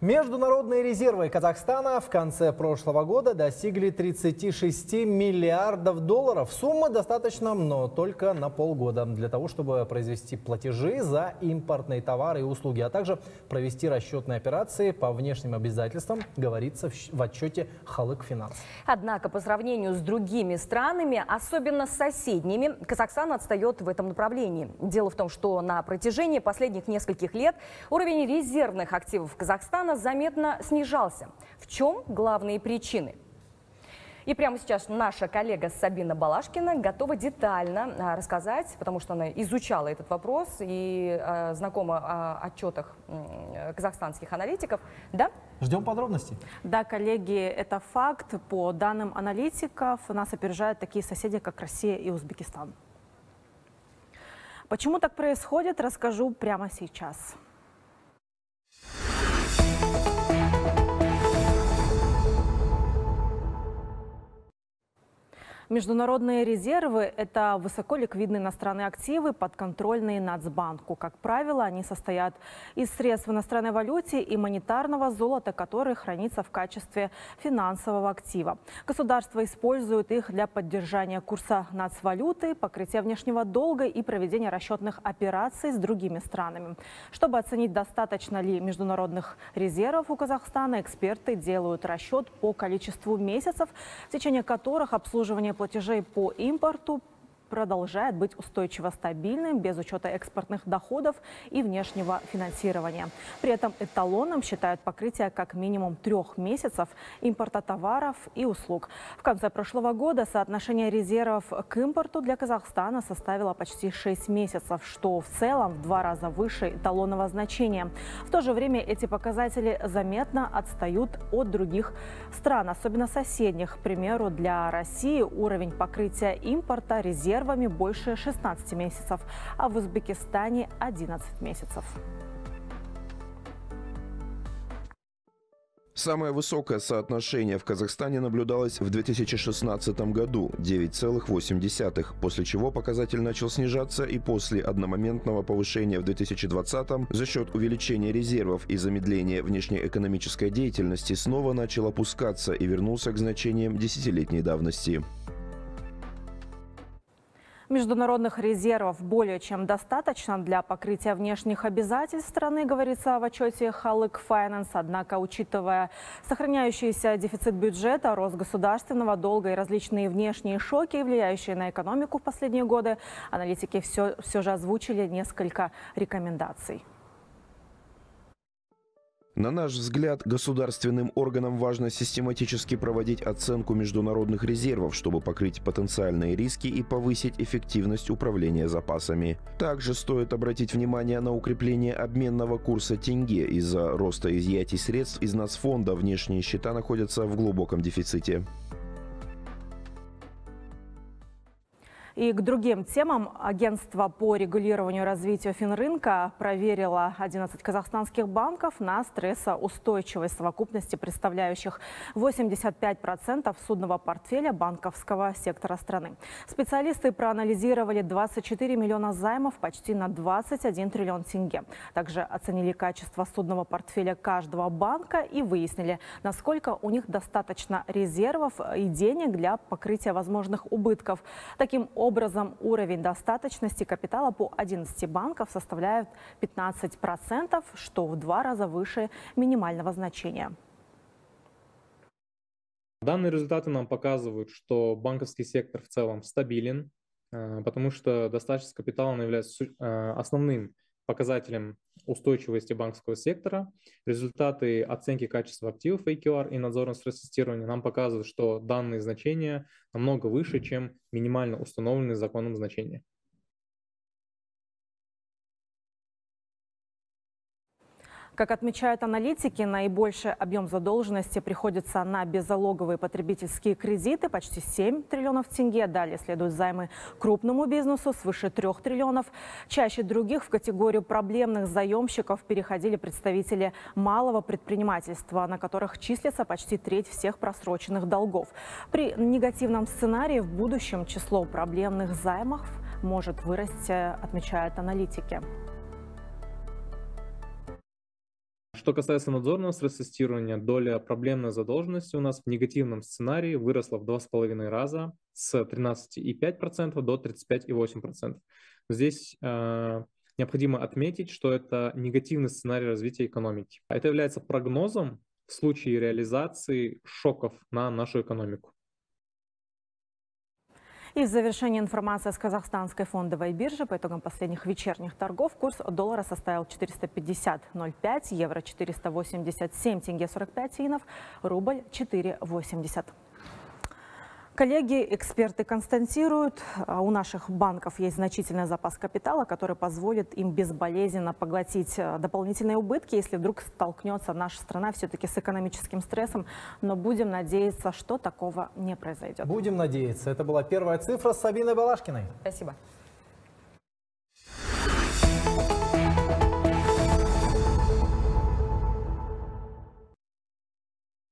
Международные резервы Казахстана в конце прошлого года достигли 36 миллиардов долларов. Сумма достаточна, но только на полгода для того, чтобы произвести платежи за импортные товары и услуги, а также провести расчетные операции по внешним обязательствам, говорится в отчете Halyk Finance. Однако по сравнению с другими странами, особенно с соседними, Казахстан отстает в этом направлении. Дело в том, что на протяжении последних нескольких лет уровень резервных активов Казахстана заметно снижался. В чем главные причины? И прямо сейчас наша коллега Сабина Балашкина готова детально рассказать, потому что она изучала этот вопрос и знакома о отчетах казахстанских аналитиков. Да? Ждем подробностей. Да, коллеги, это факт. По данным аналитиков, нас опережают такие соседи, как Россия и Узбекистан. Почему так происходит, расскажу прямо сейчас. Международные резервы – это высоколиквидные иностранные активы, подконтрольные Нацбанку. Как правило, они состоят из средств в иностранной валюте и монетарного золота, которое хранится в качестве финансового актива. Государство использует их для поддержания курса нацвалюты, покрытия внешнего долга и проведения расчетных операций с другими странами. Чтобы оценить, достаточно ли международных резервов у Казахстана, эксперты делают расчет по количеству месяцев, в течение которых обслуживание платежей по импорту продолжает быть устойчиво стабильным, без учета экспортных доходов и внешнего финансирования. При этом эталоном считают покрытие как минимум 3 месяцев импорта товаров и услуг. В конце прошлого года соотношение резервов к импорту для Казахстана составило почти 6 месяцев, что в целом в 2 раза выше эталонного значения. В то же время эти показатели заметно отстают от других стран, особенно соседних. К примеру, для России уровень покрытия импорта резервов больше 16 месяцев, а в Узбекистане 11 месяцев. Самое высокое соотношение в Казахстане наблюдалось в 2016 году – 9,8, после чего показатель начал снижаться и после одномоментного повышения в 2020 за счет увеличения резервов и замедления внешнеэкономической деятельности снова начал опускаться и вернулся к значениям десятилетней давности. Международных резервов более чем достаточно для покрытия внешних обязательств страны, говорится в отчете Halyk Finance. Однако, учитывая сохраняющийся дефицит бюджета, рост государственного долга и различные внешние шоки, влияющие на экономику в последние годы, аналитики все же озвучили несколько рекомендаций. На наш взгляд, государственным органам важно систематически проводить оценку международных резервов, чтобы покрыть потенциальные риски и повысить эффективность управления запасами. Также стоит обратить внимание на укрепление обменного курса тенге. Из-за роста изъятий средств из Нацфонда внешние счета находятся в глубоком дефиците. И к другим темам. Агентство по регулированию и развитию финрынка проверило 11 казахстанских банков на стрессоустойчивость совокупности, представляющих 85% судного портфеля банковского сектора страны. Специалисты проанализировали 24 миллиона займов почти на 21 триллион тенге. Также оценили качество судного портфеля каждого банка и выяснили, насколько у них достаточно резервов и денег для покрытия возможных убытков. Таким образом, уровень достаточности капитала по 11 банков составляет 15%, что в 2 раза выше минимального значения. Данные результаты нам показывают, что банковский сектор в целом стабилен, потому что достаточность капитала является основным показателем устойчивости банковского сектора. Результаты оценки качества активов AQR и надзорного стресс-тестирования нам показывают, что данные значения намного выше, чем минимально установленные законом значения. Как отмечают аналитики, наибольший объем задолженности приходится на беззалоговые потребительские кредиты – почти 7 триллионов тенге. Далее следуют займы крупному бизнесу – свыше 3 триллионов. Чаще других в категорию проблемных заемщиков переходили представители малого предпринимательства, на которых числится почти 1/3 всех просроченных долгов. При негативном сценарии в будущем число проблемных займов может вырасти, отмечают аналитики. Что касается надзорного стресс-тестирования, доля проблемной задолженности у нас в негативном сценарии выросла в 2,5 раза с 13,5% до 35,8%. Здесь необходимо отметить, что это негативный сценарий развития экономики. Это является прогнозом в случае реализации шоков на нашу экономику. И в завершение информация с казахстанской фондовой биржи. По итогам последних вечерних торгов курс доллара составил 450,05, евро 487, тенге 45 тиинов, рубль 4,80. Коллеги, эксперты констатируют, у наших банков есть значительный запас капитала, который позволит им безболезненно поглотить дополнительные убытки, если вдруг столкнется наша страна все-таки с экономическим стрессом. Но будем надеяться, что такого не произойдет. Будем надеяться. Это была первая цифра с Сабиной Балашкиной. Спасибо.